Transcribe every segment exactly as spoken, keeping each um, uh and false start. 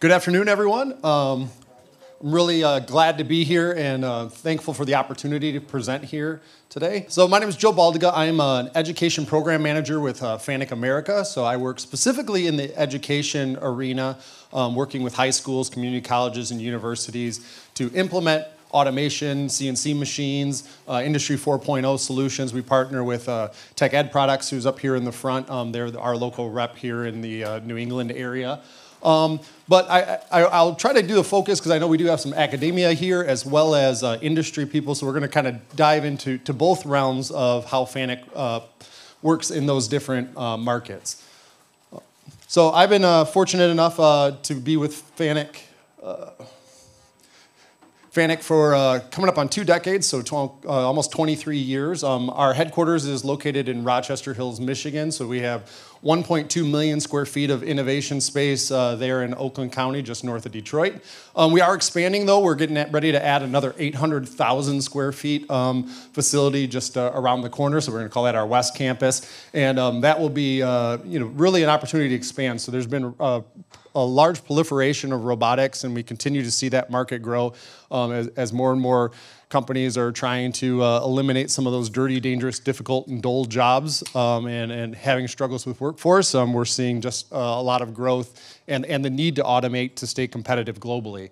Good afternoon, everyone. Um, I'm really uh, glad to be here and uh, thankful for the opportunity to present here today. So my name is Joe Baldiga. I'm uh, an education program manager with uh, FANUC America. So I work specifically in the education arena, um, working with high schools, community colleges, and universities to implement automation, C N C machines, uh, Industry four point oh solutions. We partner with uh, TechEd Products, who's up here in the front. Um, they're our local rep here in the uh, New England area. Um, but I, I, I'll try to do the focus because I know we do have some academia here as well as uh, industry people. So we're going to kind of dive into to both realms of how FANUC uh, works in those different uh, markets. So I've been uh, fortunate enough uh, to be with FANUC. Uh, FANUC for uh, coming up on two decades, so tw uh, almost twenty-three years. Um, our headquarters is located in Rochester Hills, Michigan, so we have one point two million square feet of innovation space uh, there in Oakland County, just north of Detroit. Um, we are expanding, though. We're getting ready to add another eight hundred thousand square feet um, facility just uh, around the corner, so we're going to call that our West Campus, and um, that will be uh, you know, really an opportunity to expand. So there's been uh, a large proliferation of robotics, and we continue to see that market grow um, as, as more and more companies are trying to uh, eliminate some of those dirty, dangerous, difficult, and dull jobs um, and, and having struggles with workforce. Um, we're seeing just uh, a lot of growth and, and the need to automate to stay competitive globally.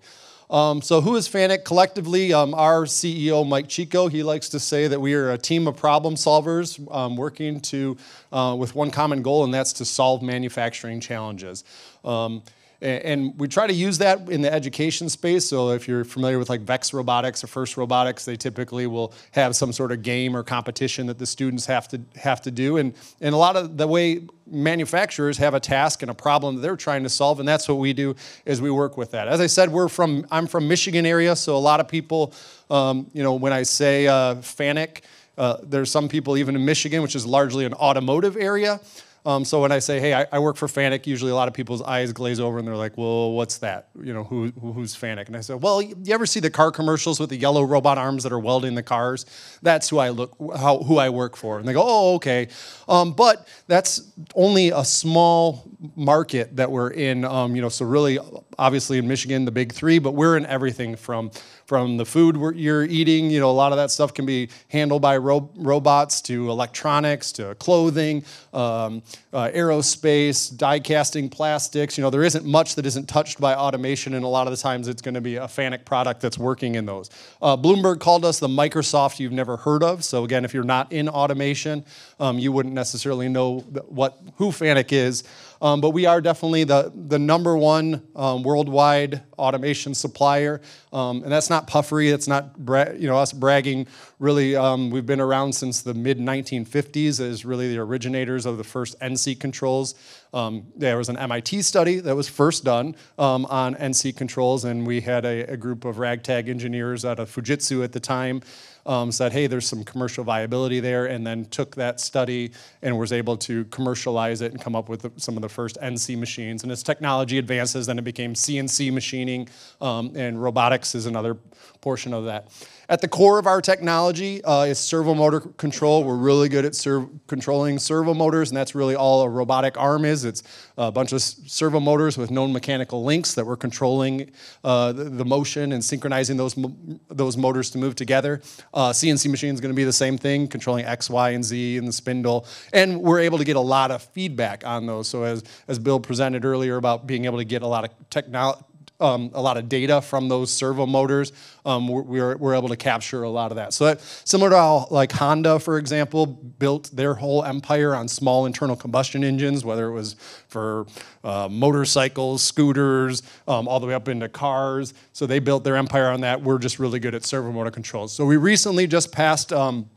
Um, so who is FANUC collectively? Um, our C E O, Mike Chico, he likes to say that we are a team of problem solvers um, working to, uh, with one common goal, and that's to solve manufacturing challenges. Um, and, and we try to use that in the education space. So if you're familiar with like VEX Robotics or FIRST Robotics, they typically will have some sort of game or competition that the students have to, have to do. And, and a lot of the way manufacturers have a task and a problem that they're trying to solve, and that's what we do is we work with that. As I said, we're from, I'm from Michigan area, so a lot of people, um, you know, when I say uh, FANUC, uh, there's some people even in Michigan, which is largely an automotive area. Um, so when I say, hey, I, I work for FANUC, usually a lot of people's eyes glaze over and they're like, well, what's that? You know, who, who, who's FANUC? And I said, well, you ever see the car commercials with the yellow robot arms that are welding the cars? That's who I look, how, who I work for. And they go, oh, okay. Um, but that's only a small market that we're in, um, you know, so really, obviously in Michigan, the big three, but we're in everything from from the food we're, you're eating, you know, a lot of that stuff can be handled by ro robots to electronics, to clothing, um, uh, aerospace, die casting, plastics. You know, there isn't much that isn't touched by automation, and a lot of the times it's going to be a FANUC product that's working in those. Uh, Bloomberg called us the Microsoft you've never heard of. So again, if you're not in automation, um, you wouldn't necessarily know what who FANUC is. Um, but we are definitely the, the number one um, worldwide automation supplier. Um, and that's not puffery, that's not bra you know, us bragging. Really, um, we've been around since the mid nineteen fifties as really the originators of the first N C controls. Um, there was an M I T study that was first done um, on N C controls, and we had a, a group of ragtag engineers out of Fujitsu at the time. Um, said, hey, there's some commercial viability there, and then took that study and was able to commercialize it and come up with the, some of the first N C machines. And as technology advances, then it became C N C machining, um, and robotics is another portion of that. At the core of our technology uh, is servo motor control. We're really good at serv controlling servo motors, and that's really all a robotic arm is. It's a bunch of servo motors with known mechanical links that we're controlling uh, the, the motion and synchronizing those, mo those motors to move together. Uh, C N C machine is going to be the same thing, controlling X, Y, and Z in the spindle. And we're able to get a lot of feedback on those. So as, as Bill presented earlier about being able to get a lot of technology, um, a lot of data from those servo motors, um, we're, we're able to capture a lot of that. So that, similar to how like Honda, for example, built their whole empire on small internal combustion engines, whether it was for uh, motorcycles, scooters, um, all the way up into cars. So they built their empire on that. We're just really good at servo motor controls. So we recently just passed um,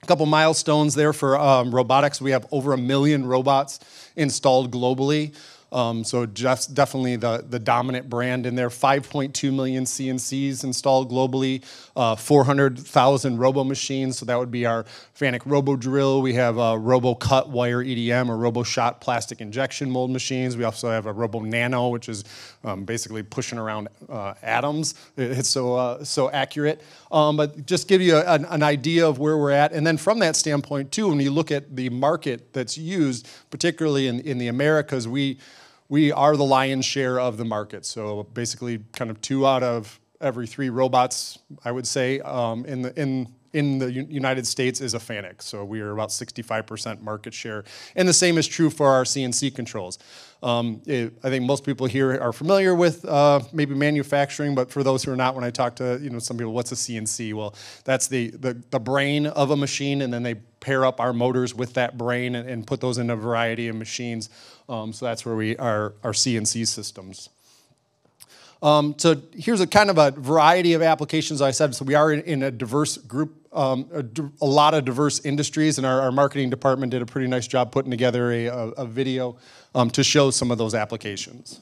a couple milestones there for um, robotics. We have over a million robots installed globally. Um, so just definitely the, the dominant brand in there. five point two million C N Cs installed globally, uh, four hundred thousand robo machines. So that would be our FANUC Robo Drill. We have a Robo Cut wire E D M or Robo Shot plastic injection mold machines. We also have a Robo Nano, which is um, basically pushing around uh, atoms. It's so, uh, so accurate. Um, but just give you a, an, an idea of where we're at. And then from that standpoint, too, when you look at the market that's used, particularly in, in the Americas, we... we are the lion's share of the market. So basically kind of two out of every three robots, I would say, um, in the in in the United States is a FANUC. So we are about sixty-five percent market share. And the same is true for our C N C controls. Um, it, I think most people here are familiar with uh, maybe manufacturing, but for those who are not, when I talk to you know some people, what's a C N C? Well, that's the, the, the brain of a machine, and then they pair up our motors with that brain and, and put those in a variety of machines. Um, so that's where we are, our C N C systems. Um, so here's a kind of a variety of applications, I said. So we are in, in a diverse group, um, a, a lot of diverse industries, and our, our marketing department did a pretty nice job putting together a, a, a video um, to show some of those applications.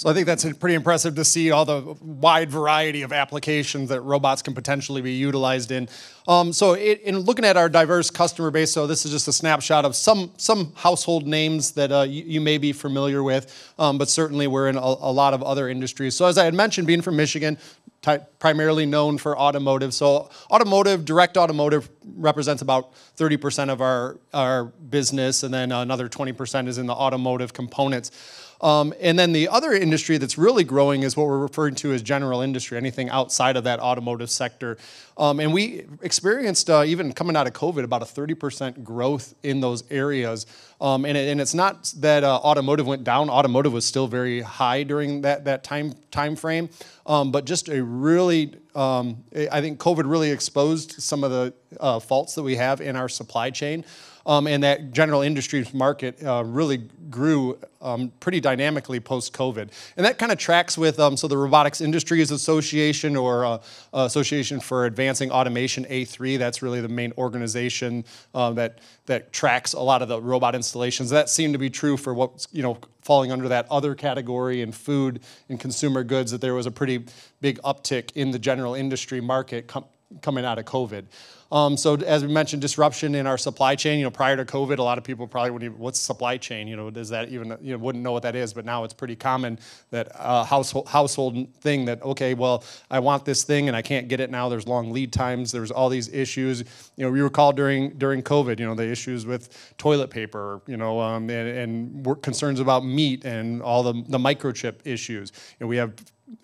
So I think that's pretty impressive to see all the wide variety of applications that robots can potentially be utilized in. Um, so it, in looking at our diverse customer base, so this is just a snapshot of some, some household names that uh, you, you may be familiar with, um, but certainly we're in a, a lot of other industries. So as I had mentioned, being from Michigan, Type, primarily known for automotive. So automotive, direct automotive represents about thirty percent of our, our business, and then another twenty percent is in the automotive components. Um, and then the other industry that's really growing is what we're referring to as general industry, anything outside of that automotive sector. Um, and we experienced, uh, even coming out of COVID, about a thirty percent growth in those areas. Um, and, it, and it's not that uh, automotive went down. Automotive was still very high during that, that time, time frame. Um, but just a really, um, I think COVID really exposed some of the uh, faults that we have in our supply chain. Um, and that general industries market uh, really grew um, pretty dynamically post-COVID. And that kind of tracks with, um, so the Robotics Industries Association, or uh, Association for Advancing Automation, A three, that's really the main organization uh, that, that tracks a lot of the robot installations. That seemed to be true for what's, you know, falling under that other category in food and consumer goods, that there was a pretty big uptick in the general industry market com coming out of COVID. Um, so as we mentioned, disruption in our supply chain. You know, prior to COVID, a lot of people probably wouldn't even, what's supply chain? You know, does that even, you know, wouldn't know what that is. But now it's pretty common, that uh, household household thing that, okay, well, I want this thing and I can't get it now. There's long lead times. There's all these issues. You know, we recall during during COVID, you know, the issues with toilet paper, you know, um, and, and concerns about meat and all the the microchip issues. You know, we have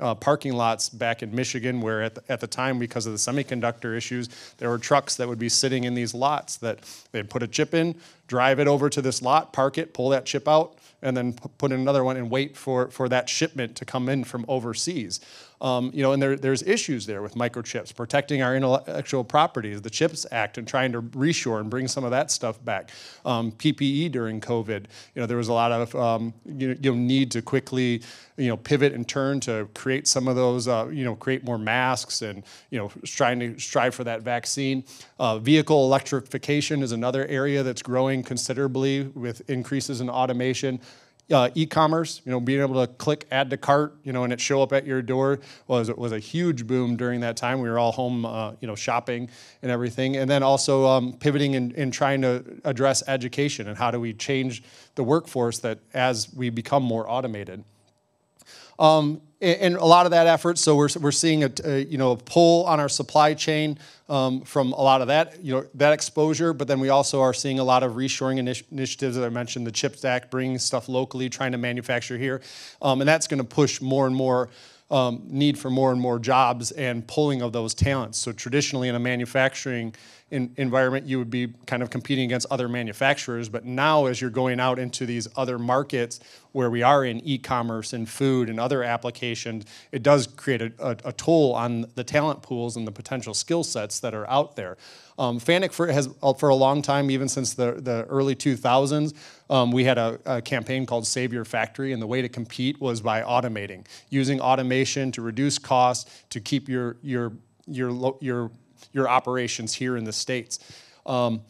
Uh, parking lots back in Michigan where at the, at the time, because of the semiconductor issues, there were trucks that would be sitting in these lots that they'd put a chip in, drive it over to this lot, park it, pull that chip out, and then put in another one and wait for, for that shipment to come in from overseas. Um, you know, and there, there's issues there with microchips, protecting our intellectual property, the CHIPS Act, and trying to reshore and bring some of that stuff back. Um, P P E during COVID, you know, there was a lot of um, you know, need to quickly, you know, pivot and turn to create some of those, uh, you know, create more masks and, you know, trying to strive for that vaccine. Uh, vehicle electrification is another area that's growing considerably with increases in automation. Uh, e-commerce, you know, being able to click add to cart, you know, and it show up at your door was was a huge boom during that time. We were all home, uh, you know, shopping and everything. And then also um, pivoting and, and trying to address education and how do we change the workforce that as we become more automated. Um, And a lot of that effort, so we're we're seeing a, a you know a pull on our supply chain um, from a lot of that you know that exposure. But then we also are seeing a lot of reshoring initi initiatives that I mentioned, the CHIPS Act, bringing stuff locally, trying to manufacture here, um, and that's going to push more and more. Um, need for more and more jobs and pulling of those talents. So traditionally in a manufacturing in environment, you would be kind of competing against other manufacturers, but now as you're going out into these other markets where we are in e-commerce and food and other applications, it does create a, a, a toll on the talent pools and the potential skill sets that are out there. Um, FANUC for, has, for a long time, even since the, the early two thousands, um, we had a, a campaign called Save Your Factory, and the way to compete was by automating, using automation to reduce costs, to keep your, your, your, your, your operations here in the States. Um,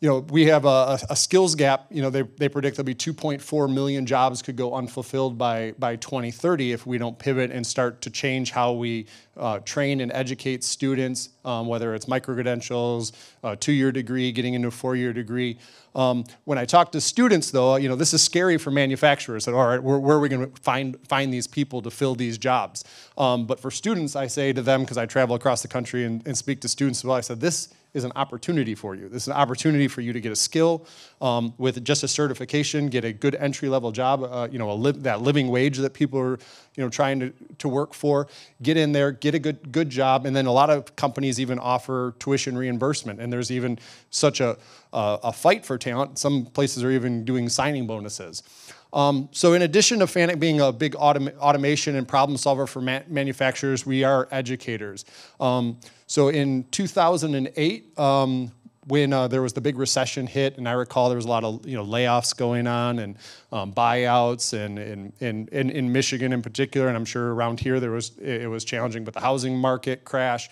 You know, we have a, a skills gap. You know, they, they predict there'll be two point four million jobs could go unfulfilled by, by twenty thirty if we don't pivot and start to change how we uh, train and educate students, um, whether it's microcredentials, a two-year degree, getting into a four-year degree. Um, when I talk to students, though, you know, this is scary for manufacturers. That, all right, where, where are we going to find, find these people to fill these jobs? Um, but for students, I say to them, because I travel across the country and, and speak to students, well, I said, this is an opportunity for you. This is an opportunity for you to get a skill um, with just a certification, get a good entry-level job, uh, you know, a li that living wage that people are, you know, trying to, to work for. Get in there, get a good, good job, and then a lot of companies even offer tuition reimbursement, and there's even such a, a, a fight for talent. Some places are even doing signing bonuses. Um, so in addition to FANUC being a big autom automation and problem solver for ma manufacturers, we are educators. Um, so in two thousand eight, um, when uh, there was the big recession hit, and I recall there was a lot of you know layoffs going on and um, buyouts, and in in in Michigan in particular, and I'm sure around here there was it was challenging, but the housing market crash.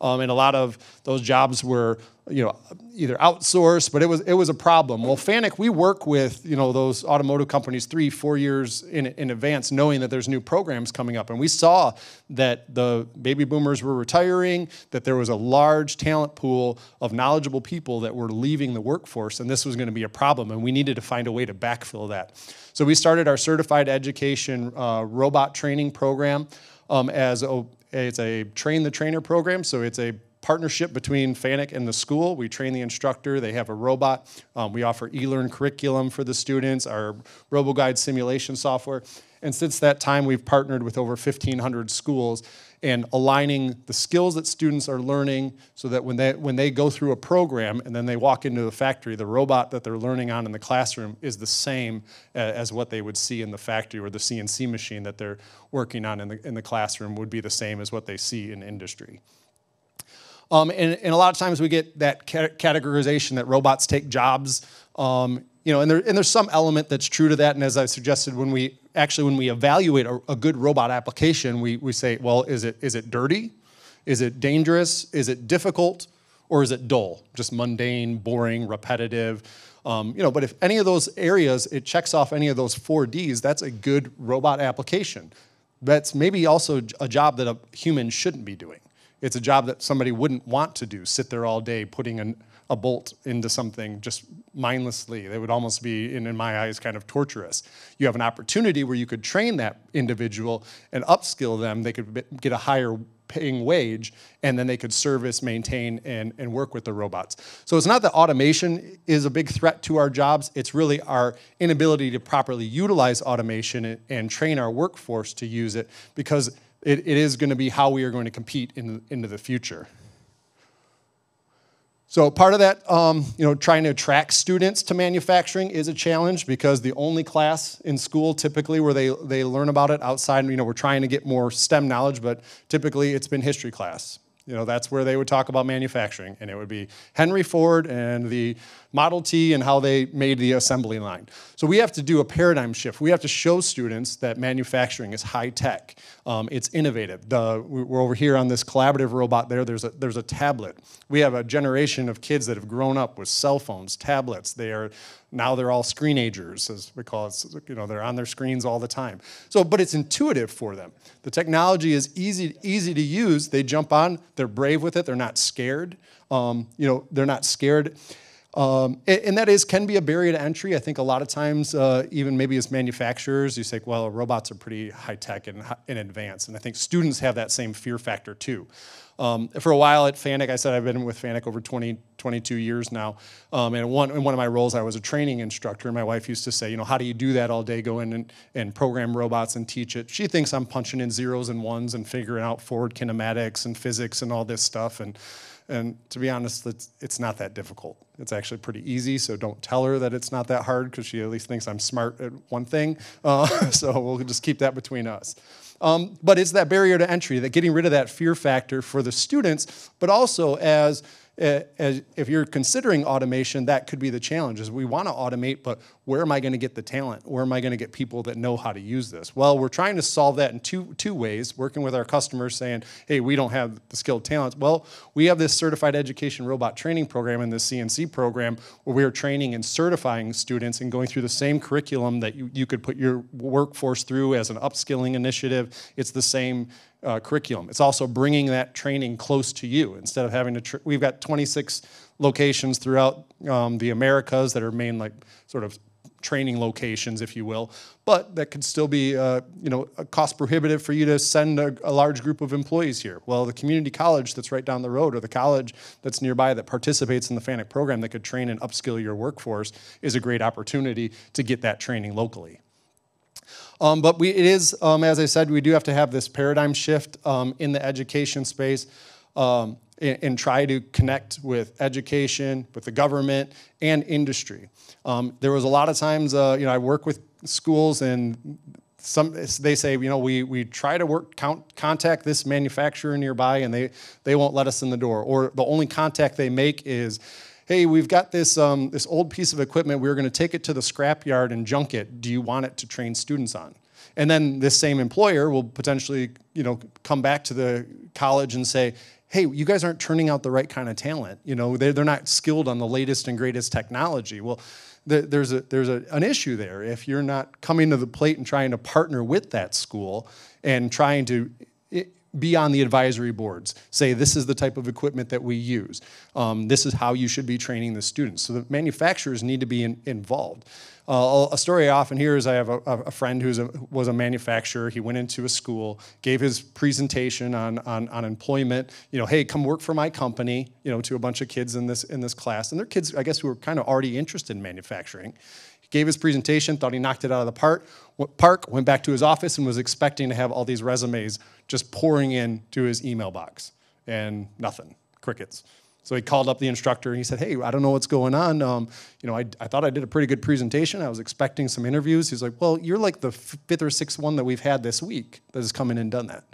um, and a lot of those jobs were, you know, either outsourced, but it was it was a problem. Well, FANUC, we work with, you know, those automotive companies three, four years in, in advance, knowing that there's new programs coming up. And we saw that the baby boomers were retiring, that there was a large talent pool of knowledgeable people that were leaving the workforce, and this was going to be a problem, and we needed to find a way to backfill that. So we started our certified education uh, robot training program um, as a, it's a train the trainer program, so it's a partnership between FANUC and the school. We train the instructor, they have a robot. Um, we offer e-learn curriculum for the students, our RoboGuide simulation software. And since that time, we've partnered with over fifteen hundred schools and aligning the skills that students are learning so that when they, when they go through a program and then they walk into the factory, the robot that they're learning on in the classroom is the same as what they would see in the factory, or the C N C machine that they're working on in the, in the classroom would be the same as what they see in industry. Um, and, and a lot of times we get that categorization that robots take jobs, um, you know, and, there, and there's some element that's true to that. And as I suggested, when we actually when we evaluate a, a good robot application, we, we say, well, is it is it dirty? Is it dangerous? Is it difficult? Or is it dull? Just mundane, boring, repetitive. Um, you know, but if any of those areas, it checks off any of those four Ds, that's a good robot application. That's maybe also a job that a human shouldn't be doing. It's a job that somebody wouldn't want to do, sit there all day putting an, a bolt into something just mindlessly. They would almost be, in, in my eyes, kind of torturous. You have an opportunity where you could train that individual and upskill them. They could get a higher paying wage, and then they could service, maintain, and, and work with the robots. So it's not that automation is a big threat to our jobs. It's really our inability to properly utilize automation and, and train our workforce to use it, because It, it is going to be how we are going to compete in, into the future. So part of that, um, you know, trying to attract students to manufacturing is a challenge, because the only class in school typically where they, they learn about it outside, you know, we're trying to get more STEM knowledge, but typically it's been history class. You know, that's where they would talk about manufacturing, and it would be Henry Ford and the Model T and how they made the assembly line. So we have to do a paradigm shift. We have to show students that manufacturing is high tech, um, it's innovative. The, we're over here on this collaborative robot there, there's a, there's a tablet. We have a generation of kids that have grown up with cell phones, tablets. They are, now they're all screenagers, as we call it, you know, they're on their screens all the time. So, but it's intuitive for them. The technology is easy, easy to use, they jump on, they're brave with it, they're not scared, um, you know, they're not scared. Um, and that is can be a barrier to entry. I think a lot of times, uh, even maybe as manufacturers, you say, well, robots are pretty high-tech and in advance. And I think students have that same fear factor, too. Um, for a while at FANUC, I said I've been with FANUC over twenty, twenty-two years now. Um, and one, in one of my roles, I was a training instructor. And my wife used to say, you know, how do you do that all day, go in and, and program robots and teach it? She thinks I'm punching in zeros and ones and figuring out forward kinematics and physics and all this stuff. And And to be honest, it's, it's not that difficult. It's actually pretty easy, so don't tell her that it's not that hard, because she at least thinks I'm smart at one thing. Uh, so we'll just keep that between us. Um, but it's that barrier to entry, that getting rid of that fear factor for the students, but also as, as if you're considering automation, that could be the challenge, is we want to automate, but where am I going to get the talent? Where am I going to get people that know how to use this? Well, we're trying to solve that in two, two ways, working with our customers saying, hey, we don't have the skilled talents. Well, we have this certified education robot training program and the C N C program where we are training and certifying students and going through the same curriculum that you, you could put your workforce through as an upskilling initiative. It's the same Uh, curriculum. It's also bringing that training close to you instead of having to, tr we've got twenty-six locations throughout um, the Americas that are main like sort of training locations, if you will, but that could still be, uh, you know, cost prohibitive for you to send a, a large group of employees here. Well, the community college that's right down the road, or the college that's nearby that participates in the FANUC program that could train and upskill your workforce, is a great opportunity to get that training locally. Um, but we, it is, um, as I said, we do have to have this paradigm shift um, in the education space um, and, and try to connect with education, with the government, and industry. Um, there was a lot of times, uh, you know, I work with schools, and some, they say, you know, we, we try to work count, contact this manufacturer nearby, and they, they won't let us in the door. Or the only contact they make is, hey, we've got this, um, this old piece of equipment. We're going to take it to the scrapyard and junk it. Do you want it to train students on? And then this same employer will potentially, you know, come back to the college and say, hey, you guys aren't turning out the right kind of talent. You know, they're, they're not skilled on the latest and greatest technology. Well, th there's, a, there's a, an issue there. If you're not coming to the plate and trying to partner with that school and trying to be on the advisory boards, say this is the type of equipment that we use. Um, this is how you should be training the students. So the manufacturers need to be in, involved. Uh, a story I often hear is I have a, a friend who was a manufacturer. He went into a school, gave his presentation on, on, on employment. You know, hey, come work for my company. You know, to a bunch of kids in this in this class, and their kids, I guess, who were kind of already interested in manufacturing. He gave his presentation, thought he knocked it out of the park. Park went back to his office and was expecting to have all these resumes just pouring in to his email box, and nothing, crickets. So he called up the instructor and he said, hey, I don't know what's going on. Um, you know, I, I thought I did a pretty good presentation. I was expecting some interviews. He's like, well, you're like the fifth or sixth one that we've had this week that has come in and done that.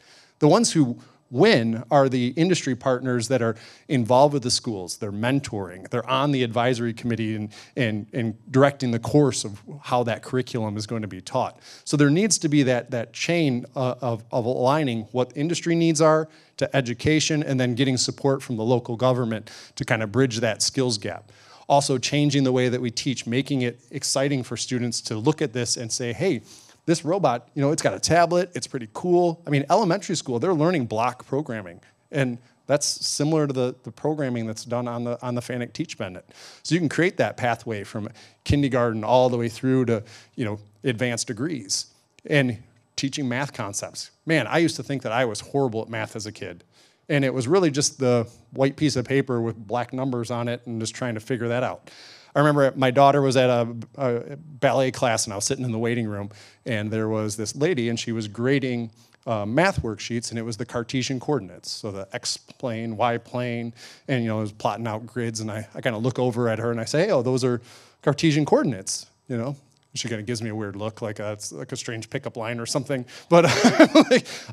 The ones who win are the industry partners that are involved with the schools. They're mentoring. They're on the advisory committee and, and, and directing the course of how that curriculum is going to be taught. So there needs to be that, that chain uh, of, of aligning what industry needs are to education and then getting support from the local government to kind of bridge that skills gap. Also changing the way that we teach, making it exciting for students to look at this and say, hey, this robot, you know, it's got a tablet, it's pretty cool. I mean, elementary school, they're learning block programming. And that's similar to the, the programming that's done on the, on the FANUC Teach Pendant. So you can create that pathway from kindergarten all the way through to, you know, advanced degrees. And teaching math concepts. Man, I used to think that I was horrible at math as a kid. And it was really just the white piece of paper with black numbers on it and just trying to figure that out. I remember my daughter was at a, a ballet class and I was sitting in the waiting room and there was this lady and she was grading uh, math worksheets and it was the Cartesian coordinates. So the X plane, Y plane, and you know, I was plotting out grids and I, I kind of look over at her and I say, hey, oh, those are Cartesian coordinates, you know? And she kind of gives me a weird look, like a, it's like a strange pickup line or something. But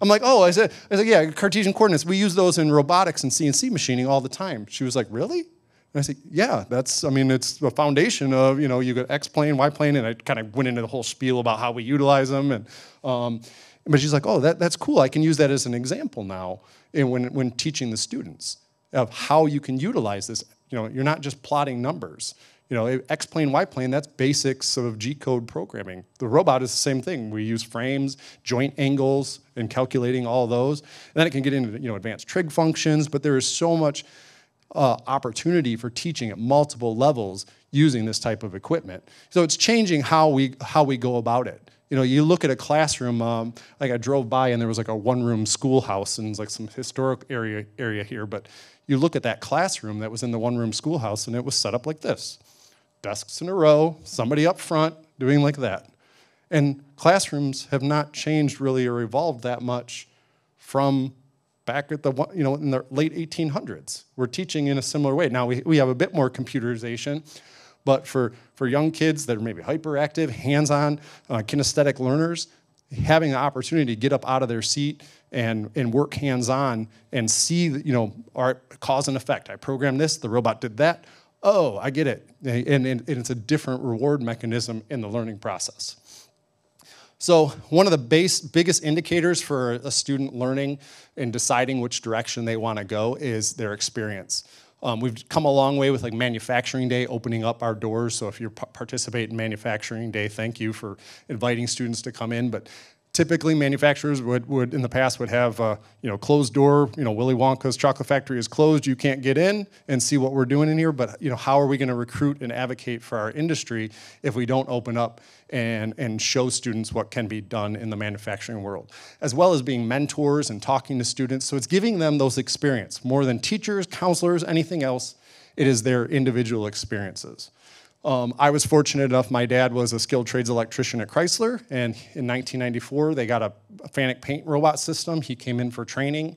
I'm like, oh, I said, I said, yeah, Cartesian coordinates. We use those in robotics and C N C machining all the time. She was like, really? And I said, yeah, that's, I mean, it's the foundation of, you know, you got X plane, Y plane, and I kind of went into the whole spiel about how we utilize them. And, um, but she's like, oh, that, that's cool. I can use that as an example now in, when, when teaching the students of how you can utilize this. You know, you're not just plotting numbers. You know, X plane, Y plane, that's basics of G code programming. The robot is the same thing. We use frames, joint angles, and calculating all those. And then it can get into, you know, advanced trig functions, but there is so much Uh, opportunity for teaching at multiple levels using this type of equipment. So it's changing how we how we go about it. You know, you look at a classroom. Um, like I drove by and there was like a one-room schoolhouse and it's like some historic area area here. But you look at that classroom that was in the one-room schoolhouse and it was set up like this: desks in a row, somebody up front doing like that. And classrooms have not changed really or evolved that much from back at the, you know, in the late eighteen hundreds. We're teaching in a similar way. Now we, we have a bit more computerization, but for, for young kids that are maybe hyperactive, hands-on, uh, kinesthetic learners, having the opportunity to get up out of their seat and, and work hands-on and see, you know, our cause and effect. I programmed this, the robot did that. Oh, I get it. And, and, and it's a different reward mechanism in the learning process. So one of the base, biggest indicators for a student learning and deciding which direction they want to go is their experience. Um, we've come a long way with like Manufacturing Day opening up our doors. So if you participate in Manufacturing Day, thank you for inviting students to come in. But typically manufacturers would, would in the past would have uh, you know, closed door. You know, Willy Wonka's chocolate factory is closed. You can't get in and see what we're doing in here. But you know, how are we going to recruit and advocate for our industry if we don't open up and, and show students what can be done in the manufacturing world, as well as being mentors and talking to students. So it's giving them those experience. More than teachers, counselors, anything else, it is their individual experiences. Um, I was fortunate enough, my dad was a skilled trades electrician at Chrysler, and in nineteen ninety-four, they got a FANUC paint robot system. He came in for training,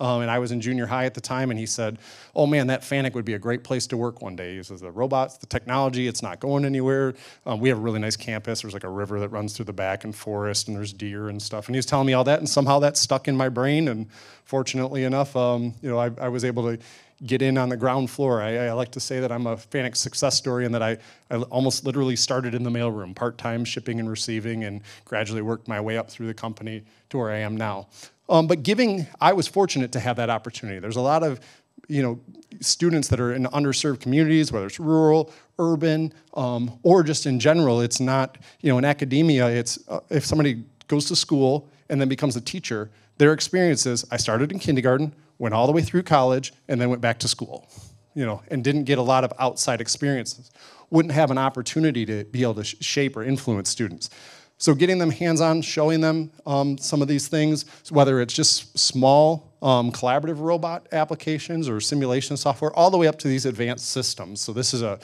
um, and I was in junior high at the time, and he said, oh man, that FANUC would be a great place to work one day. He says, the robots, the technology, it's not going anywhere. Um, we have a really nice campus. There's like a river that runs through the back and forest, and there's deer and stuff. And he was telling me all that, and somehow that stuck in my brain, and fortunately enough, um, you know, I, I was able to get in on the ground floor. I, I like to say that I'm a FANUC success story and that I, I almost literally started in the mailroom, part-time shipping and receiving, and gradually worked my way up through the company to where I am now. Um, but giving, I was fortunate to have that opportunity. There's a lot of, you know, students that are in underserved communities, whether it's rural, urban, um, or just in general. It's not, you know, in academia, it's uh, if somebody goes to school and then becomes a teacher, their experience is, I started in kindergarten, went all the way through college, and then went back to school, you know, and didn't get a lot of outside experiences. Wouldn't have an opportunity to be able to sh shape or influence students. So getting them hands-on, showing them um, some of these things, whether it's just small um, collaborative robot applications or simulation software, all the way up to these advanced systems. So this is a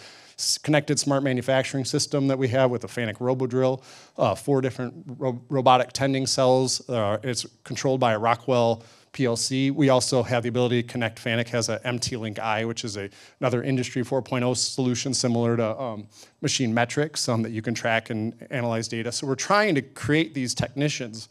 connected smart manufacturing system that we have with the FANUC Robo Drill, uh, four different ro robotic tending cells. Uh, it's controlled by a Rockwell P L C. We also have the ability to connect. FANUC has an M T Link I, which is a, another Industry four point oh solution similar to um, machine metrics um, that you can track and analyze data. So we're trying to create these technicians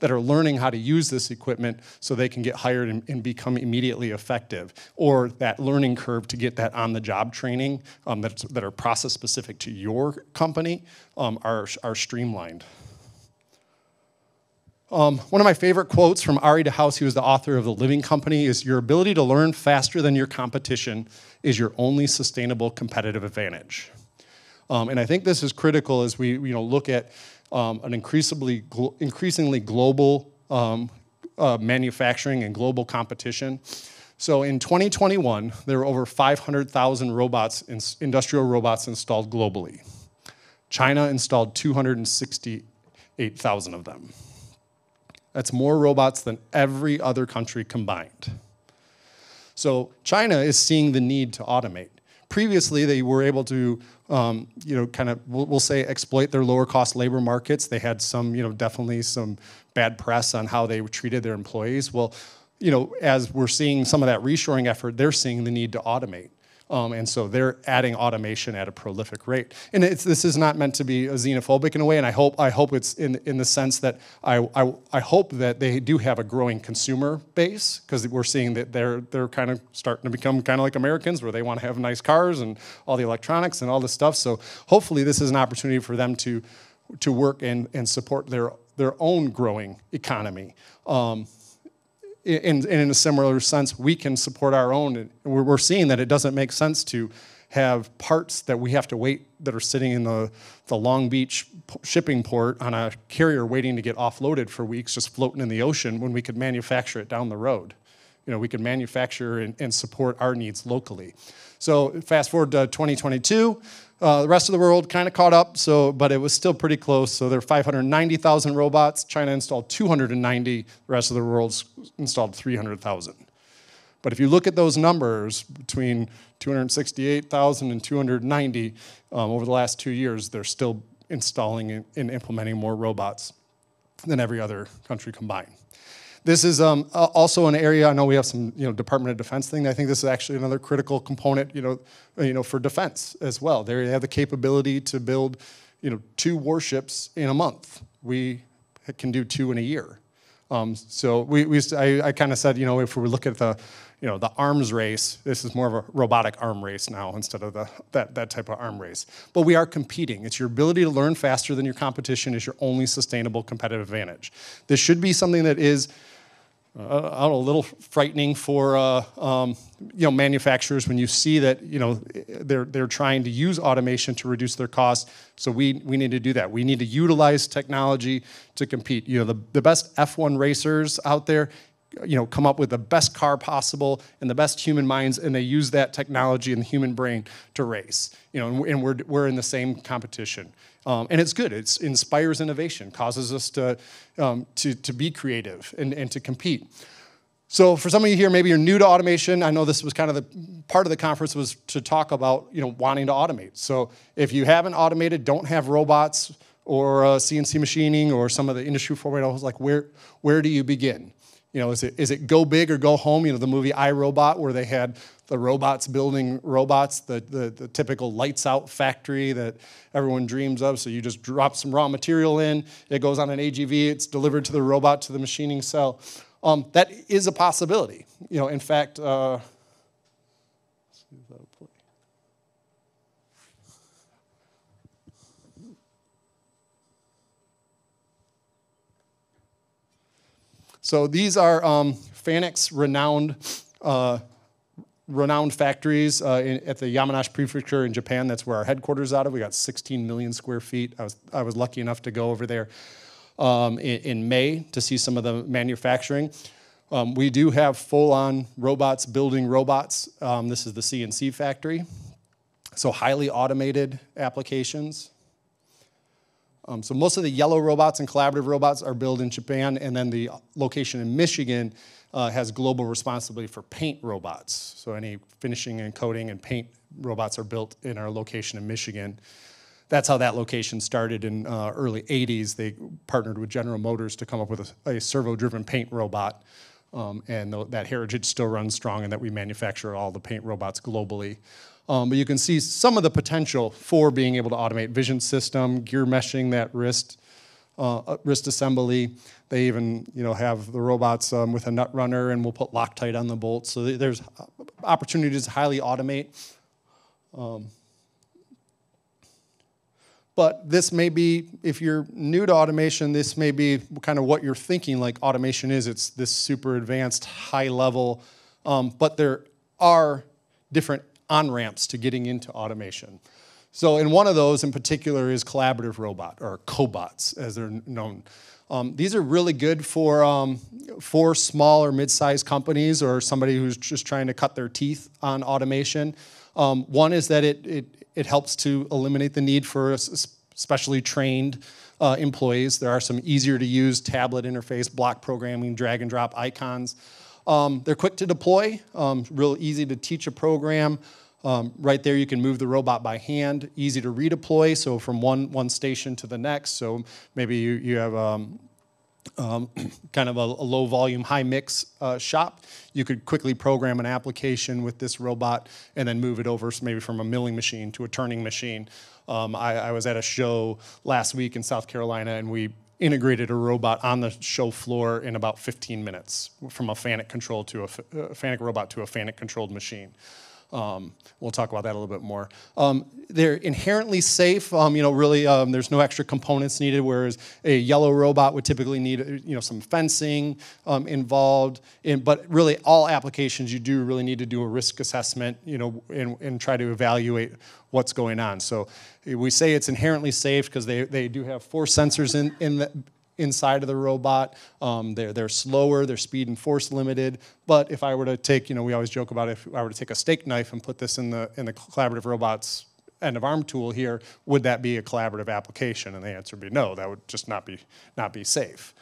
that are learning how to use this equipment so they can get hired and, and become immediately effective, or that learning curve to get that on-the-job training um, that's, that are process-specific to your company um, are, are streamlined. Um, one of my favorite quotes from Ari DeHaas, who is the author of The Living Company, is, your ability to learn faster than your competition is your only sustainable competitive advantage. Um, and I think this is critical as we you know, look at um, an increasingly, glo increasingly global um, uh, manufacturing and global competition. So in twenty twenty-one, there were over five hundred thousand robots, in, industrial robots installed globally. China installed two hundred sixty-eight thousand of them. That's more robots than every other country combined. So China is seeing the need to automate. Previously, they were able to, um, you know, kind of, we'll say, exploit their lower cost labor markets. They had some, you know, definitely some bad press on how they treated their employees. Well, you know, as we're seeing some of that reshoring effort, they're seeing the need to automate. Um, and so they're adding automation at a prolific rate. And it's, this is not meant to be xenophobic in a way, and I hope, I hope it's in, in the sense that I, I, I hope that they do have a growing consumer base, because we're seeing that they're, they're kind of starting to become kind of like Americans, where they want to have nice cars and all the electronics and all this stuff. So hopefully this is an opportunity for them to, to work and, and support their, their own growing economy. Um, And in, in a similar sense, we can support our own. We're seeing that it doesn't make sense to have parts that we have to wait that are sitting in the, the Long Beach shipping port on a carrier waiting to get offloaded for weeks, just floating in the ocean, when we could manufacture it down the road. You know, we could manufacture and, and support our needs locally. So fast forward to twenty twenty-two. Uh, the rest of the world kind of caught up, so, but it was still pretty close. So there are five hundred ninety thousand robots. China installed two hundred ninety. The rest of the world's installed three hundred thousand. But if you look at those numbers, between two hundred sixty-eight thousand and two hundred ninety um, over the last two years, they're still installing and, and implementing more robots than every other country combined. This is um, also an area. I know we have some, you know, Department of Defense thing. I think this is actually another critical component, you know, you know, for defense as well. They have the capability to build, you know, two warships in a month. We can do two in a year. Um, so we, we I, I kind of said, you know, if we look at the, you know, the arms race, this is more of a robotic arm race now instead of the that that type of arm race. But we are competing. It's your ability to learn faster than your competition is your only sustainable competitive advantage. This should be something that is, Uh, a little frightening for uh, um, you know, manufacturers when you see that, you know, they're they're trying to use automation to reduce their costs. So we we need to do that. We need to utilize technology to compete. You know, the the best F one racers out there, you know, come up with the best car possible and the best human minds, and they use that technology and the human brain to race. You know, and we're we're in the same competition. Um, and it's good. It inspires innovation, causes us to, um, to, to be creative and, and to compete. So for some of you here, maybe you're new to automation. I know this was kind of the part of the conference was to talk about, you know, wanting to automate. So if you haven't automated, don't have robots or uh, C N C machining or some of the Industry four point ohs, like where, where do you begin? You know, is it, is it go big or go home? You know, the movie I, Robot, where they had the robots building robots, the, the, the typical lights out factory that everyone dreams of. So you just drop some raw material in, it goes on an A G V, it's delivered to the robot, to the machining cell. Um, that is a possibility. You know, in fact, uh, So these are um, FANUC's renowned uh, renowned factories uh, in, at the Yamanashi Prefecture in Japan. That's where our headquarters out of. We got sixteen million square feet. I was, I was lucky enough to go over there um, in, in May to see some of the manufacturing. Um, we do have full-on robots building robots. Um, this is the C N C factory. So highly automated applications. Um, so most of the yellow robots and collaborative robots are built in Japan, and then the location in Michigan uh, has global responsibility for paint robots. So any finishing and coating and paint robots are built in our location in Michigan. That's how that location started in uh, early eighties. They partnered with General Motors to come up with a, a servo-driven paint robot. Um, and th that heritage still runs strong, and that we manufacture all the paint robots globally. Um, but you can see some of the potential for being able to automate vision system, gear meshing, that wrist uh, wrist assembly. They even you know have the robots um, with a nut runner, and we'll put Loctite on the bolts. So th there's opportunities to highly automate. Um, But this may be, if you're new to automation, this may be kind of what you're thinking like automation is. It's this super advanced, high level. Um, but there are different on-ramps to getting into automation. So in one of those in particular is collaborative robot, or cobots as they're known. Um, these are really good for, um, for small or mid-sized companies, or somebody who's just trying to cut their teeth on automation. Um, one is that it, it It helps to eliminate the need for specially trained uh, employees. There are some easier to use tablet interface, block programming, drag and drop icons. Um, they're quick to deploy, um, real easy to teach a program. Um, right there you can move the robot by hand, easy to redeploy, so from one, one station to the next. So maybe you, you have um, um, kind of a, a low volume, high mix uh, shop. You could quickly program an application with this robot and then move it over, so maybe from a milling machine to a turning machine. Um, I, I was at a show last week in South Carolina, and we integrated a robot on the show floor in about fifteen minutes, from a FANUC control to a, a FANUC robot to a FANUC controlled machine. Um, we'll talk about that a little bit more. Um, they're inherently safe. Um, you know, really, um, there's no extra components needed. Whereas a yellow robot would typically need, you know, some fencing um, involved. In, but really, all applications you do really need to do a risk assessment, you know, and, and try to evaluate what's going on. So we say it's inherently safe because they they do have four sensors in in the. inside of the robot. Um, they're, they're slower, they're speed and force limited. But if I were to take, you know, we always joke about if I were to take a steak knife and put this in the, in the collaborative robot's end of arm tool here, would that be a collaborative application? And the answer would be no, that would just not be, not be safe.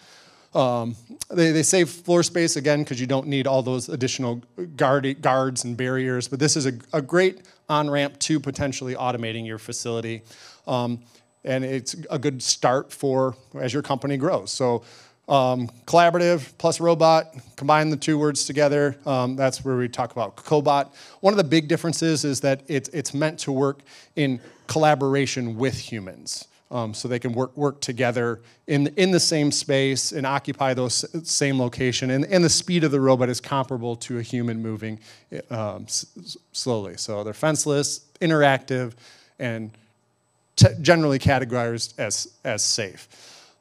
Um, they, they save floor space, again, because you don't need all those additional guard, guards and barriers. But this is a, a great on-ramp to potentially automating your facility. Um, And it's a good start for as your company grows. So um, collaborative plus robot, combine the two words together. Um, that's where we talk about cobot. One of the big differences is that it's, it's meant to work in collaboration with humans. Um, so they can work, work together in, in the same space and occupy those same location. And, and the speed of the robot is comparable to a human moving um, s slowly. So they're fenceless, interactive, and generally categorized as, as safe.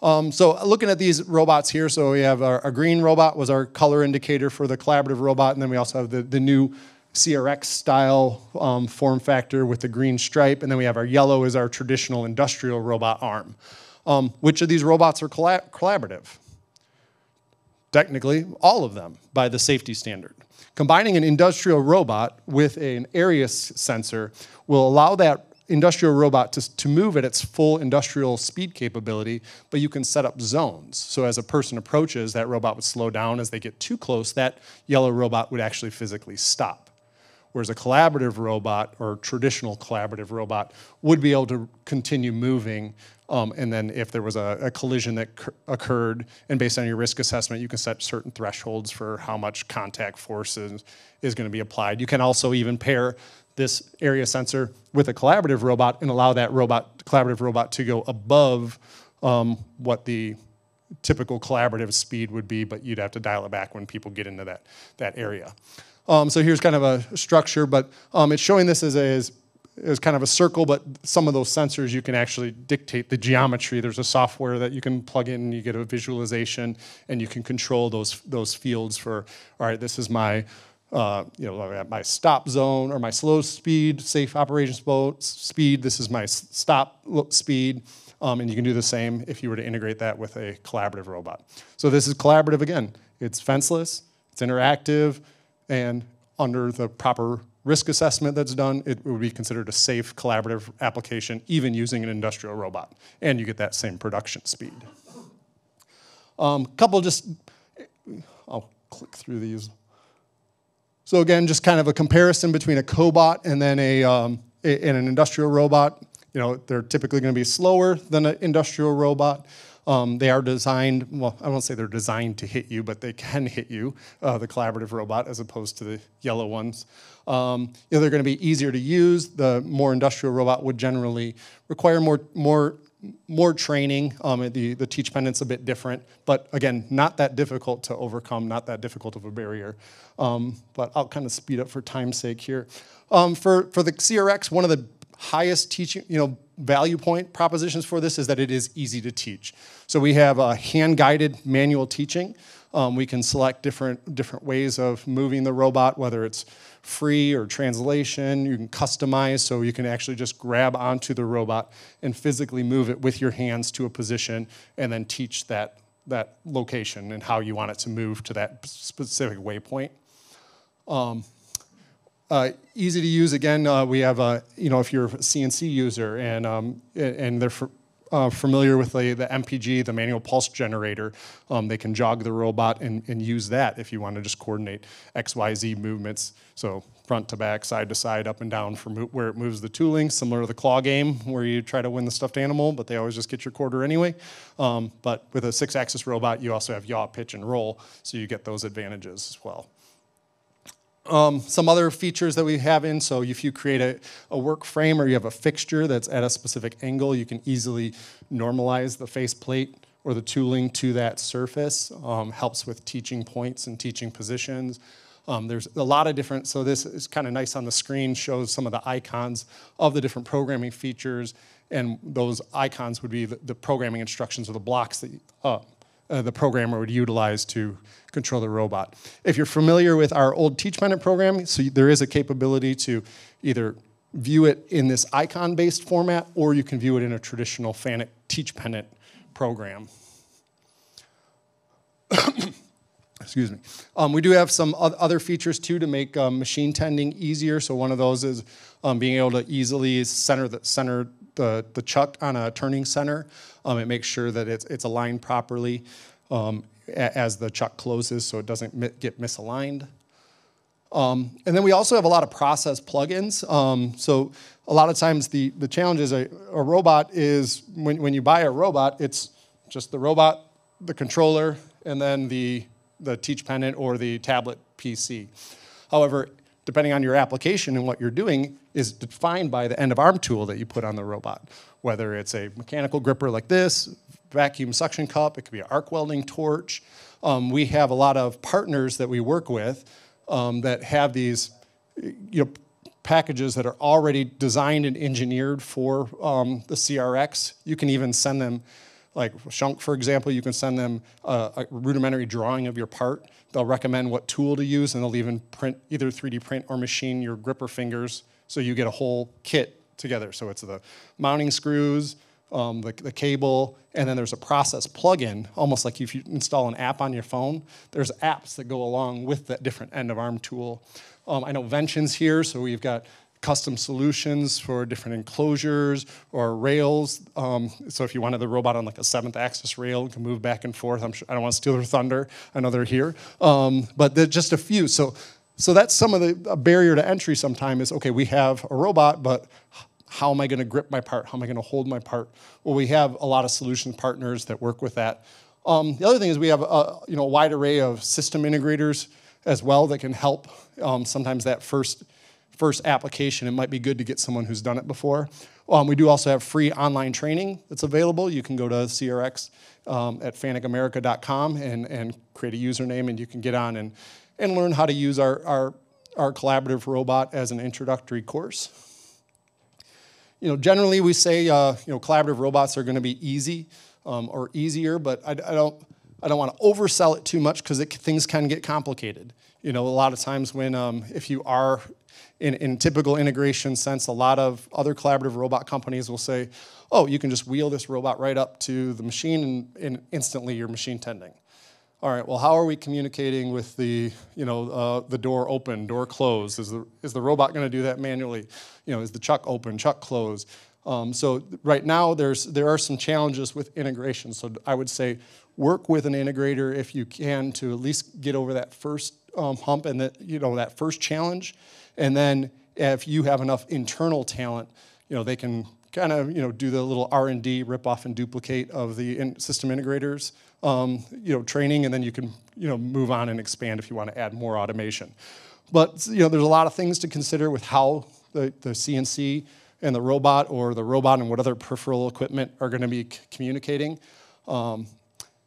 Um, so looking at these robots here, so we have our, our green robot was our color indicator for the collaborative robot, and then we also have the, the new C R X style um, form factor with the green stripe, and then we have our yellow is our traditional industrial robot arm. Um, which of these robots are collab collaborative? Technically, all of them by the safety standard. Combining an industrial robot with an area sensor will allow that industrial robot to, to move at its full industrial speed capability, but you can set up zones. So as a person approaches, that robot would slow down. As they get too close, that yellow robot would actually physically stop. Whereas a collaborative robot, or traditional collaborative robot, would be able to continue moving, um, and then if there was a, a collision that occurred, and based on your risk assessment, you can set certain thresholds for how much contact force is, is going to be applied. You can also even pair this area sensor with a collaborative robot and allow that robot, collaborative robot, to go above um, what the typical collaborative speed would be, but you'd have to dial it back when people get into that, that area. Um, so here's kind of a structure, but um, it's showing this as, a, as is kind of a circle, but some of those sensors you can actually dictate the geometry. There's a software that you can plug in, you get a visualization, and you can control those those fields for, all right, this is my uh, you know, my stop zone or my slow speed, safe operations speed, this is my stop speed, um, and you can do the same if you were to integrate that with a collaborative robot. So this is collaborative again. It's fenceless, it's interactive, and under the proper risk assessment that's done, it would be considered a safe collaborative application, even using an industrial robot. And you get that same production speed. Um, couple just, I'll click through these. So again, just kind of a comparison between a cobot and then a, um, a and an industrial robot. You know, they're typically going to be slower than an industrial robot. Um, they are designed, well, I won't say they're designed to hit you, but they can hit you, uh, the collaborative robot, as opposed to the yellow ones. Um, you know, they're going to be easier to use. The more industrial robot would generally require more, more, more training. Um, the, the Teach Pendant's a bit different, but again, not that difficult to overcome, not that difficult of a barrier. Um, but I'll kind of speed up for time's sake here. Um, for, for the C R X, one of the highest teaching, you know, value point propositions for this is that it is easy to teach. So we have a hand-guided manual teaching. Um, we can select different, different ways of moving the robot, whether it's free or translation. You can customize, so you can actually just grab onto the robot and physically move it with your hands to a position and then teach that, that location and how you want it to move to that specific waypoint. Um, Uh, easy to use. Again, uh, we have, uh, you know, if you're a C N C user and um, and they're for, uh, familiar with the, the M P G, the manual pulse generator, um, they can jog the robot and, and use that if you want to just coordinate X Y Z movements. So front to back, side to side, up and down from where it moves the tooling, similar to the claw game where you try to win the stuffed animal, but they always just get your quarter anyway. Um, but with a six-axis robot, you also have yaw, pitch, and roll, so you get those advantages as well. Um, some other features that we have in, so if you create a, a work frame or you have a fixture that's at a specific angle, you can easily normalize the face plate or the tooling to that surface. Um, helps with teaching points and teaching positions. Um, there's a lot of different, so this is kind of nice on the screen, shows some of the icons of the different programming features, and those icons would be the, the programming instructions or the blocks that uh, Uh, the programmer would utilize to control the robot. If you're familiar with our old Teach Pendant program, so there is a capability to either view it in this icon-based format, or you can view it in a traditional FANUC Teach Pendant program. Excuse me. Um, we do have some other features too to make um, machine tending easier. So one of those is um, being able to easily center the center the, the chuck on a turning center. Um, it makes sure that it's, it's aligned properly um, as the chuck closes, so it doesn't mi get misaligned. Um, and then we also have a lot of process plugins. Um, so a lot of times the, the challenge is a, a robot is, when, when you buy a robot, it's just the robot, the controller, and then the, the Teach Pendant or the tablet P C. However, depending on your application and what you're doing, is defined by the end of arm tool that you put on the robot. Whether it's a mechanical gripper like this, vacuum suction cup, it could be an arc welding torch. Um, we have a lot of partners that we work with um, that have these, you know, packages that are already designed and engineered for um, the C R X. You can even send them, like Shunk, for example, you can send them a, a rudimentary drawing of your part. They'll recommend what tool to use, and they'll even print, either three D print or machine your gripper fingers, so you get a whole kit together. So it's the mounting screws, um, the, the cable, and then there's a process plug-in, almost like if you install an app on your phone. There's apps that go along with that different end-of-arm tool. Um, I know Vention's here, so we've got custom solutions for different enclosures or rails. Um, so if you wanted the robot on like a seventh axis rail, it can move back and forth. I'm sure, I don't want to steal their thunder. I know they're here. Um, but they're just a few. So, so that's some of the a barrier to entry sometimes is, okay, we have a robot, but how am I going to grip my part? How am I going to hold my part? Well, we have a lot of solution partners that work with that. Um, the other thing is we have a, you know, a wide array of system integrators as well that can help um, sometimes that first First application, it might be good to get someone who's done it before. Um, we do also have free online training that's available. You can go to C R X um, at fanuc america dot com and, and create a username, and you can get on and, and learn how to use our, our, our collaborative robot as an introductory course. You know, generally we say uh, you know, collaborative robots are going to be easy um, or easier, but I, I don't I don't want to oversell it too much because things can get complicated. You know, a lot of times when um, if you are in, in typical integration sense, a lot of other collaborative robot companies will say, "Oh, you can just wheel this robot right up to the machine, and, and instantly you're machine tending." All right. Well, how are we communicating with the, you know, uh, the door open, door closed? Is the is the robot going to do that manually? You know, is the chuck open, chuck closed? Um, so right now there's there are some challenges with integration. So I would say work with an integrator if you can to at least get over that first um, hump and that you know that first challenge, and then if you have enough internal talent, you know they can kind of you know do the little R and D rip off and duplicate of the in system integrators. Um, you know, training, and then you can, you know, move on and expand if you want to add more automation. But, you know, there's a lot of things to consider with how the, the C N C and the robot or the robot and what other peripheral equipment are going to be communicating. Um,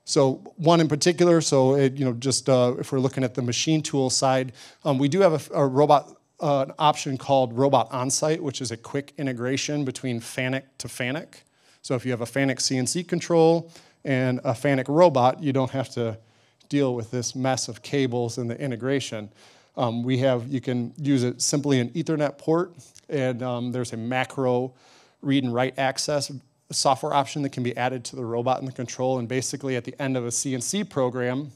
so one in particular, so, it, you know, just uh, if we're looking at the machine tool side, um, we do have a, a robot, uh, an option called Robot Onsite, which is a quick integration between FANUC to FANUC. So if you have a FANUC C N C control and a FANUC robot, you don't have to deal with this mess of cables and the integration. Um, we have, you can use it simply an Ethernet port, and um, there's a macro read and write access software option that can be added to the robot and the control, and basically at the end of a C N C program,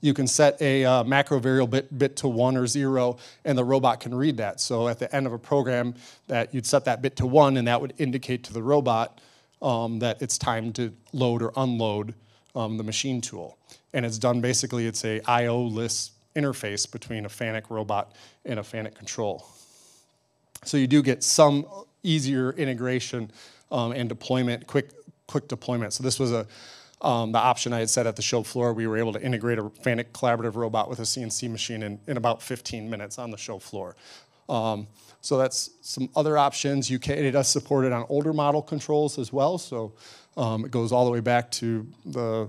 you can set a uh, macro variable bit, bit to one or zero, and the robot can read that. So at the end of a program, that you'd set that bit to one, and that would indicate to the robot Um, that it's time to load or unload um, the machine tool. And it's done basically, it's a I O-less interface between a FANUC robot and a FANUC control. So you do get some easier integration um, and deployment, quick quick deployment. So this was a um, the option I had set at the show floor. We were able to integrate a FANUC collaborative robot with a C N C machine in, in about fifteen minutes on the show floor. Um, so that's some other options. You can, it does support it on older model controls as well, so um, it goes all the way back to the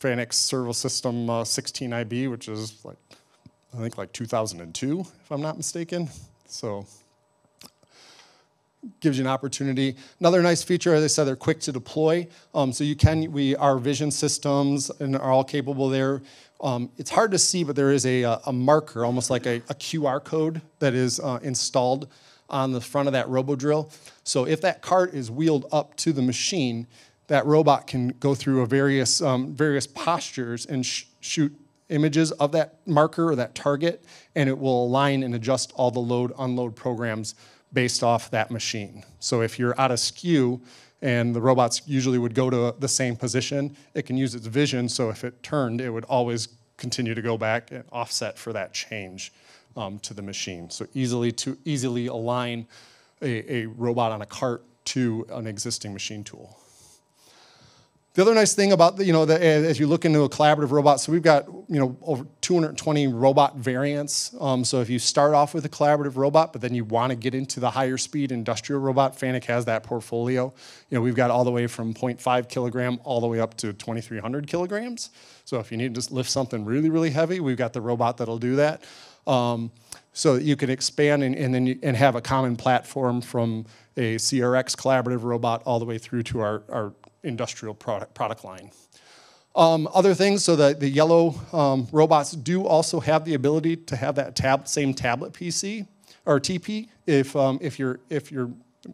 FANUC servo system uh, sixteen I B, which is like, I think like two thousand two, if I'm not mistaken. So gives you an opportunity. Another nice feature, as I said, they're quick to deploy. Um, so you can, we our vision systems and are all capable there. Um, it's hard to see, but there is a, a marker, almost like a, a Q R code that is uh, installed on the front of that Robo Drill. So if that cart is wheeled up to the machine, that robot can go through a various um, various postures and sh shoot images of that marker or that target, and it will align and adjust all the load unload programs based off that machine. So if you're out of skew and the robots usually would go to the same position, it can use its vision, so if it turned, it would always continue to go back and offset for that change um, to the machine. So easily to easily align a, a robot on a cart to an existing machine tool. The other nice thing about, the, you know, the, as you look into a collaborative robot, so we've got, you know, over two hundred twenty robot variants. Um, so if you start off with a collaborative robot, but then you want to get into the higher speed industrial robot, FANUC has that portfolio. You know, we've got all the way from zero point five kilogram all the way up to twenty-three hundred kilograms. So if you need to just lift something really, really heavy, we've got the robot that'll do that. Um, so that you can expand and, and then you, and have a common platform from a C R X collaborative robot all the way through to our, our industrial product product line. Um, other things, so the, the yellow um, robots do also have the ability to have that tab, same tablet P C or T P if um, if you're if you're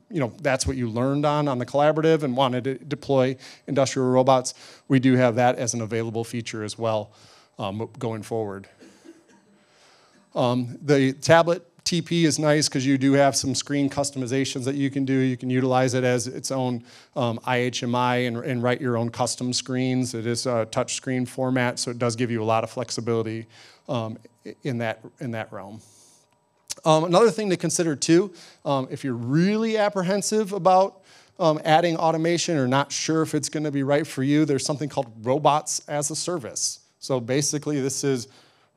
you know that's what you learned on on the collaborative and wanted to deploy industrial robots. We do have that as an available feature as well um, going forward. Um, the tablet T P is nice because you do have some screen customizations that you can do. You can utilize it as its own um, I H M I and, and write your own custom screens. It is a touch screen format, so it does give you a lot of flexibility um, in that in that realm. Um, another thing to consider too, um, if you're really apprehensive about um, adding automation or not sure if it's going to be right for you, there's something called robots as a service. So basically, this is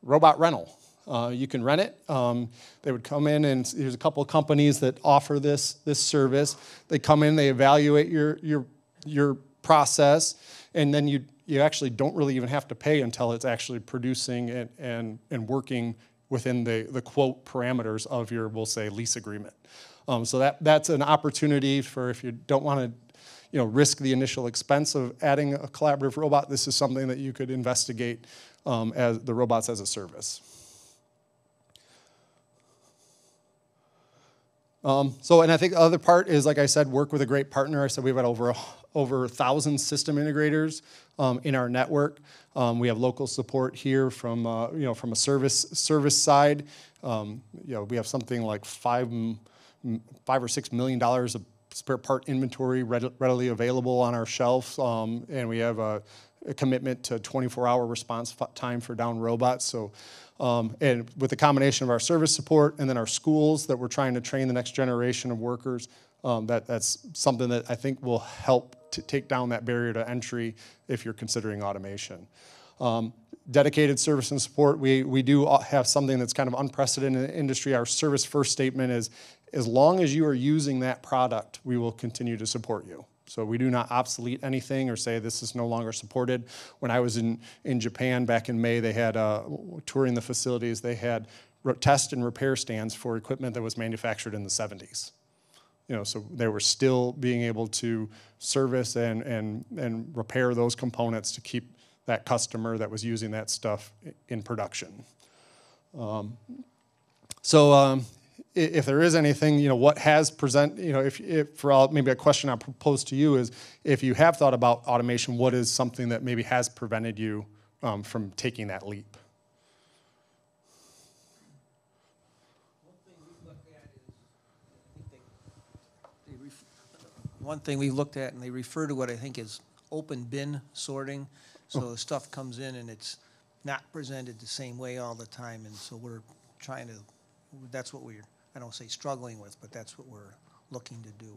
robot rental. Uh, you can rent it. Um, they would come in, and there's a couple of companies that offer this this service. They come in, they evaluate your your your process, and then you you actually don't really even have to pay until it's actually producing and and and working within the, the quote parameters of your, we'll say, lease agreement. Um, so that, that's an opportunity for if you don't want to you know, risk the initial expense of adding a collaborative robot, this is something that you could investigate um, as the robots as a service. Um, so, and I think the other part is, like I said, work with a great partner. I said we've had over over one thousand system integrators um, in our network. Um, we have local support here from uh, you know from a service service side. Um, you know we have something like five five or six million dollars of spare part inventory readily available on our shelf, um, and we have a, a commitment to twenty-four hour response time for down robots. So. Um, and with the combination of our service support and then our schools that we're trying to train the next generation of workers, um, that, that's something that I think will help to take down that barrier to entry if you're considering automation. Um, dedicated service and support, we, we do have something that's kind of unprecedented in the industry. Our service first statement is, as long as you are using that product, we will continue to support you. So we do not obsolete anything or say this is no longer supported. When I was in, in Japan back in May, they had, uh, touring the facilities, they had test and repair stands for equipment that was manufactured in the seventies. You know, so they were still being able to service and, and, and repair those components to keep that customer that was using that stuff in production. Um, so... Um, If there is anything, you know, what has present, you know, if, if for all, maybe a question I propose to you is, if you have thought about automation, what is something that maybe has prevented you um, from taking that leap? One thing we've looked at, and they refer to what I think is open bin sorting. So oh. the stuff comes in and it's not presented the same way all the time, and so we're trying to. That's what we're. I don't say struggling with, but that's what we're looking to do.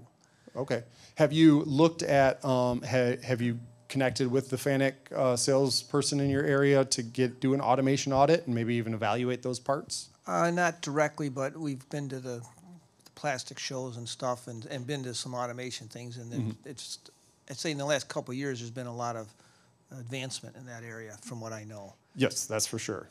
Okay. Have you looked at, um, ha have you connected with the FANUC uh, salesperson in your area to get do an automation audit and maybe even evaluate those parts? Uh, not directly, but we've been to the, the plastic shows and stuff and, and been to some automation things. And then mm-hmm. it's, I'd say in the last couple of years, there's been a lot of advancement in that area from what I know. Yes, that's for sure.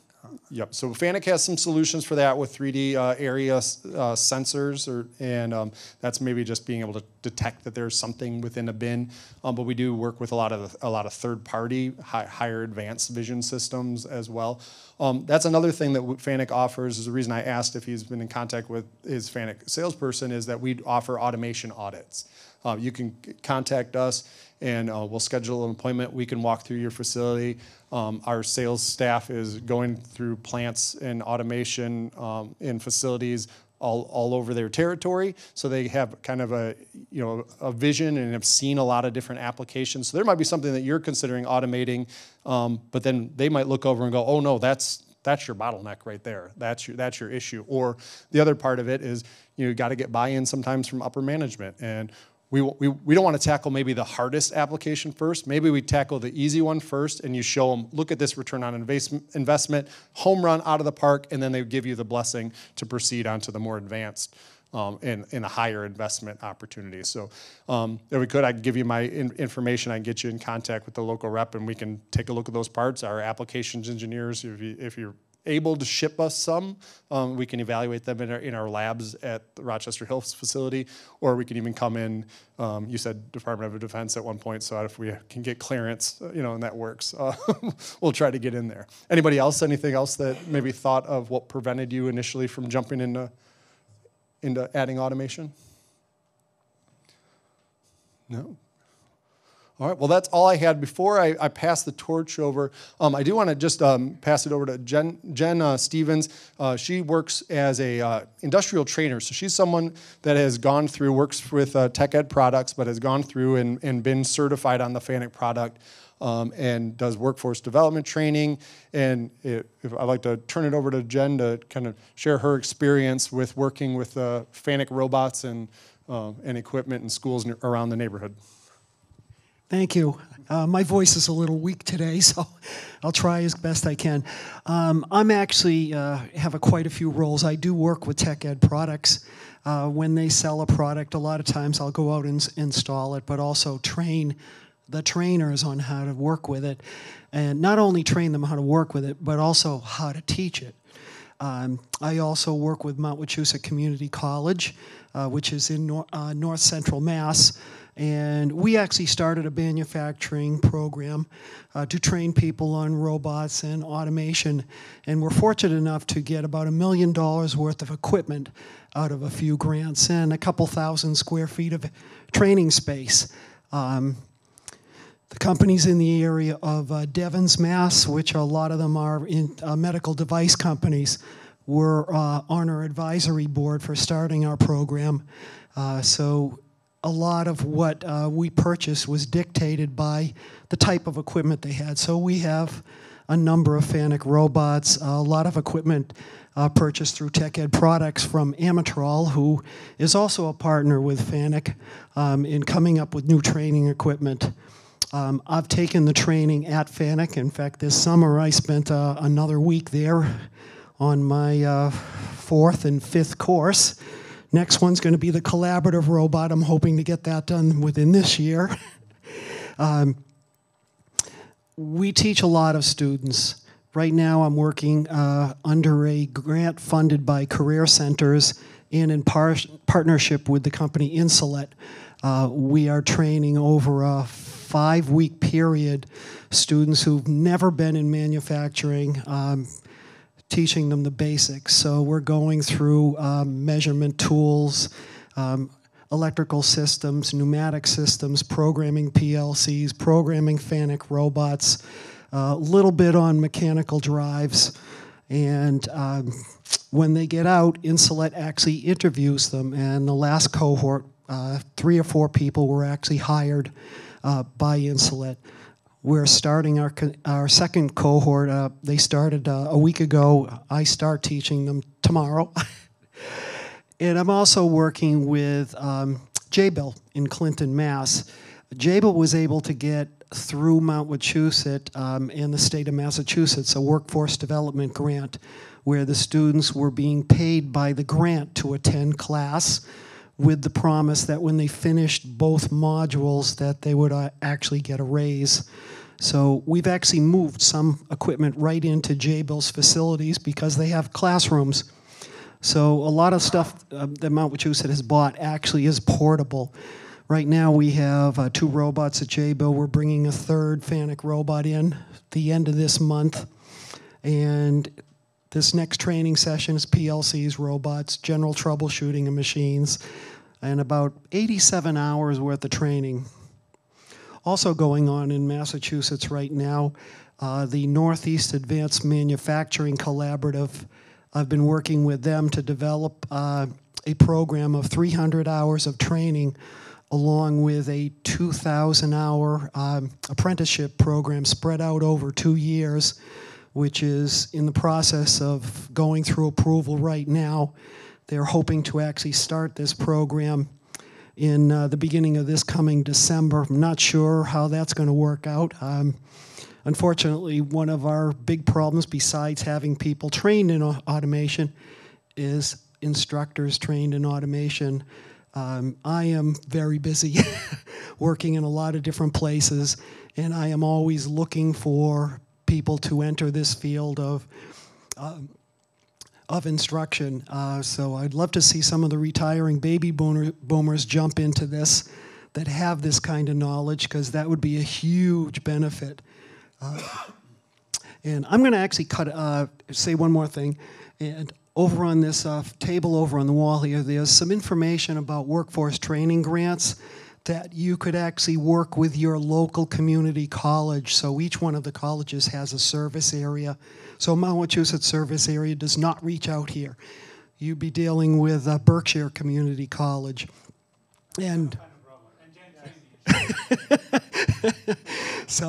Yep. So FANUC has some solutions for that with three D uh, area uh, sensors, or, and um, that's maybe just being able to detect that there's something within a bin. Um, but we do work with a lot of a lot of third-party, high, higher advanced vision systems as well. Um, that's another thing that FANUC offers. Is the reason I asked if he's been in contact with his FANUC salesperson is that we offer automation audits. Uh, you can contact us, and uh, we'll schedule an appointment. We can walk through your facility. Um, our sales staff is going through plants and automation um, in facilities all, all over their territory, so they have kind of a you know a vision and have seen a lot of different applications. So there might be something that you're considering automating, um, but then they might look over and go, "Oh no, that's." That's your bottleneck right there. That's your, that's your issue. Or the other part of it is you know, you got to get buy-in sometimes from upper management. And we, we, we don't want to tackle maybe the hardest application first. Maybe we tackle the easy one first and you show them, look at this return on investment, home run out of the park, and then they give you the blessing to proceed onto the more advanced um, and, and a higher investment opportunity. So um, if we could, I'd give you my in information. I'd get you in contact with the local rep and we can take a look at those parts. Our applications engineers, if, you, if you're able to ship us some, um, we can evaluate them in our, in our labs at the Rochester Hills facility, or we can even come in, um, you said Department of Defense at one point, so if we can get clearance, you know, and that works, uh, we'll try to get in there. Anybody else, anything else that maybe thought of what prevented you initially from jumping into into adding automation? No? All right, well, that's all I had. Before I, I pass the torch over, um, I do want to just um, pass it over to Jen, Jen uh, Stevens. Uh, she works as an uh, industrial trainer, so she's someone that has gone through, works with uh, TechEd Products, but has gone through and, and been certified on the FANUC product. Um, and does workforce development training. And it, if I'd like to turn it over to Jen to kind of share her experience with working with uh, FANUC robots and, uh, and equipment in schools around the neighborhood. Thank you. Uh, my voice is a little weak today, so I'll try as best I can. Um, I'm actually uh, have a, quite a few roles. I do work with TechEd Products. Uh, when they sell a product, a lot of times I'll go out and install it, but also train the trainers on how to work with it, and not only train them how to work with it, but also how to teach it. Um, I also work with Mount Wachusett Community College, uh, which is in nor uh, north central Mass. And we actually started a manufacturing program uh, to train people on robots and automation. And we're fortunate enough to get about a million dollars worth of equipment out of a few grants and a couple thousand square feet of training space. Um, The companies in the area of uh, Devon's, Mass, which a lot of them are in uh, medical device companies, were uh, on our advisory board for starting our program. Uh, so a lot of what uh, we purchased was dictated by the type of equipment they had. So we have a number of FANUC robots, a lot of equipment uh, purchased through TechEd Products from Amatrol, who is also a partner with FANUC um, in coming up with new training equipment. Um, I've taken the training at FANUC. In fact, this summer I spent uh, another week there on my uh, fourth and fifth course. Next one's going to be the collaborative robot. I'm hoping to get that done within this year. um, we teach a lot of students. Right now I'm working uh, under a grant funded by Career Centers and in par partnership with the company Insulet. Uh, we are training over a five-week period, students who've never been in manufacturing, um, teaching them the basics. So we're going through um, measurement tools, um, electrical systems, pneumatic systems, programming P L Cs, programming FANUC robots, a uh, little bit on mechanical drives. And um, when they get out, Insulet actually interviews them. And the last cohort, uh, three or four people were actually hired Uh, by Insulet. We're starting our, our second cohort. Uh, they started uh, a week ago. I start teaching them tomorrow. And I'm also working with um, Jabil in Clinton, Mass. Jabil was able to get through Mount Wachusett um, and the state of Massachusetts a workforce development grant where the students were being paid by the grant to attend class, with the promise that when they finished both modules that they would uh, actually get a raise. So we've actually moved some equipment right into Jabil's facilities because they have classrooms. So a lot of stuff uh, that Mount Wachusett has bought actually is portable. Right now we have uh, two robots at Jabil. We're bringing a third FANUC robot in at the end of this month. And this next training session is P L Cs, robots, general troubleshooting of machines, and about eighty-seven hours worth of training. Also going on in Massachusetts right now, uh, the Northeast Advanced Manufacturing Collaborative. I've been working with them to develop uh, a program of three hundred hours of training along with a two thousand hour um, apprenticeship program spread out over two years. Which is in the process of going through approval right now. They're hoping to actually start this program in uh, the beginning of this coming December. I'm not sure how that's going to work out. Um, unfortunately, one of our big problems, besides having people trained in automation, is instructors trained in automation. Um, I am very busy working in a lot of different places, and I am always looking for people to enter this field of uh, of instruction. Uh, so I'd love to see some of the retiring baby boomer, boomers jump into this that have this kind of knowledge, because that would be a huge benefit. Uh, and I'm going to actually cut uh, say one more thing. And over on this uh, table over on the wall here, there's some information about workforce training grants that you could actually work with your local community college. So each one of the colleges has a service area. So Mount Wachusett service area does not reach out here. You'd be dealing with uh, Berkshire Community College. And so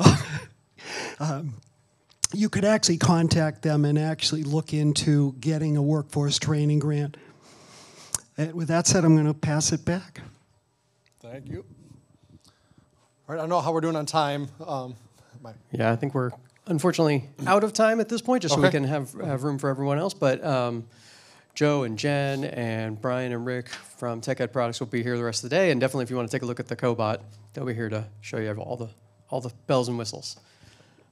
um, you could actually contact them and actually look into getting a workforce training grant. And with that said, I'm going to pass it back. Thank you. All right, I don't know how we're doing on time. Um, yeah, I think we're unfortunately out of time at this point, just okay. So we can have, have room for everyone else. But um, Joe and Jen and Brian and Rick from TechEd Products will be here the rest of the day. And definitely if you want to take a look at the cobot, they'll be here to show you all the, all the bells and whistles.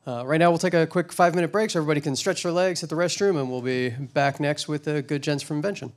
Uh, right now, we'll take a quick five-minute break so everybody can stretch their legs, hit the restroom, and we'll be back next with a good gents from invention.